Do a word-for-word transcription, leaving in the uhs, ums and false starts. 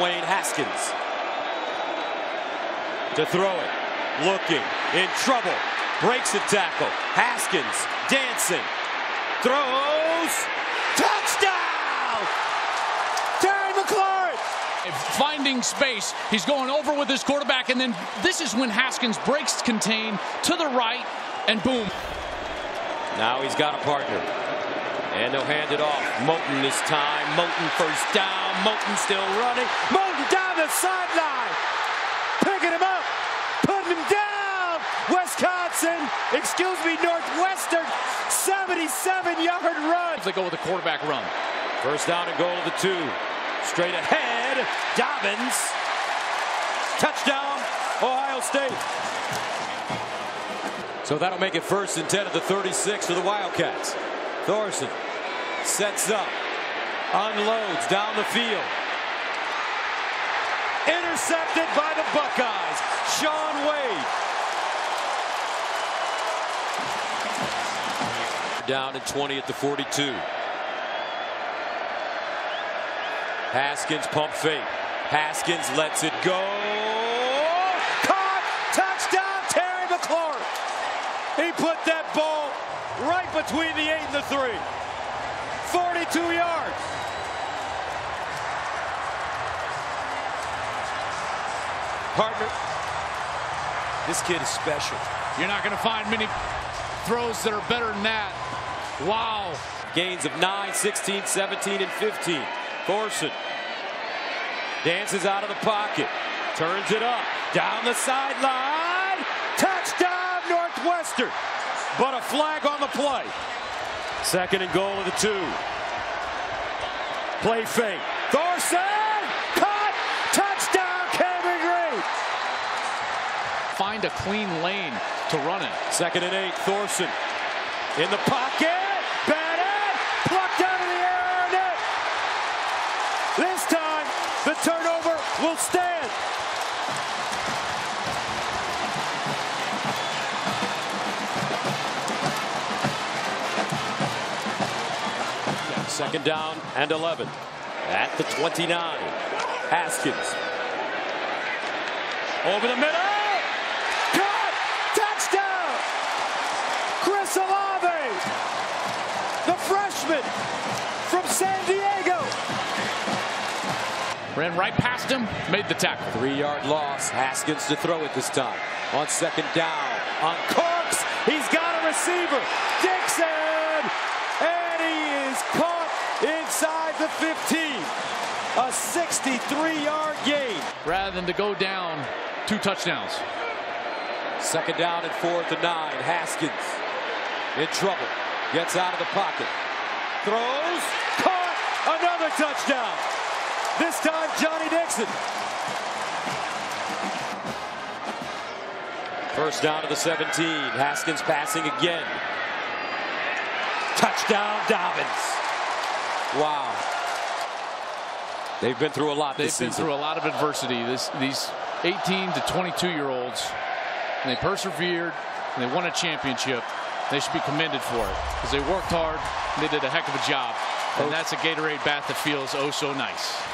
Wayne Haskins to throw it, looking, in trouble, breaks the tackle. Haskins dancing, throws, touchdown! Terry McLaurin! Finding space, he's going over with his quarterback, and then this is when Haskins breaks contain to the right, and boom. Now he's got a partner. And they'll hand it off. Moton this time. Moton first down. Moton still running. Moton down the sideline. Picking him up. Putting him down. Wisconsin, excuse me, Northwestern, seventy-seven yard run. They go with the quarterback run. First down and goal of the two. Straight ahead. Dobbins. Touchdown, Ohio State. So that'll make it first and ten at the thirty-six for the Wildcats. Thorson sets up, unloads down the field. Intercepted by the Buckeyes. Sean Wade. Down at twenty at the forty-two. Haskins pump fake. Haskins lets it go. Caught! Touchdown, Terry McLaurin. He put that ball right between the eight and the three. forty-two yards. Partner, this kid is special. You're not going to find many throws that are better than that. Wow. Gains of nine, sixteen, seventeen, and fifteen. Thorson dances out of the pocket. Turns it up. Down the sideline. Touchdown, Northwestern. But a flag on the play. Second and goal of the two. Play fake. Thorson! Caught! Touchdown, Kevin Green! Find a clean lane to run in. Second and eight. Thorson in the pocket. Batted! Plucked out of the air. Net. This time, the turnover will stand. Second down and eleven at the twenty-nine. Haskins over the middle. Cut! Touchdown! Chris Olave, the freshman from San Diego. Ran right past him, made the tackle. Three-yard loss. Haskins to throw it this time on second down. On corks, he's got a receiver. Dixon, and he is caught. Inside the fifteen, a sixty-three yard gain. Rather than to go down, two touchdowns. Second down and four at the nine. Haskins in trouble. Gets out of the pocket. Throws. Caught. Another touchdown. This time, Johnnie Dixon. First down to the seventeen. Haskins passing again. Touchdown, Dobbins. Wow. They've been through a lot this season. They've been through a lot of adversity. This, these eighteen to twenty-two year olds, and they persevered, and they won a championship. They should be commended for it because they worked hard, and they did a heck of a job. And that's a Gatorade bath that feels oh so nice.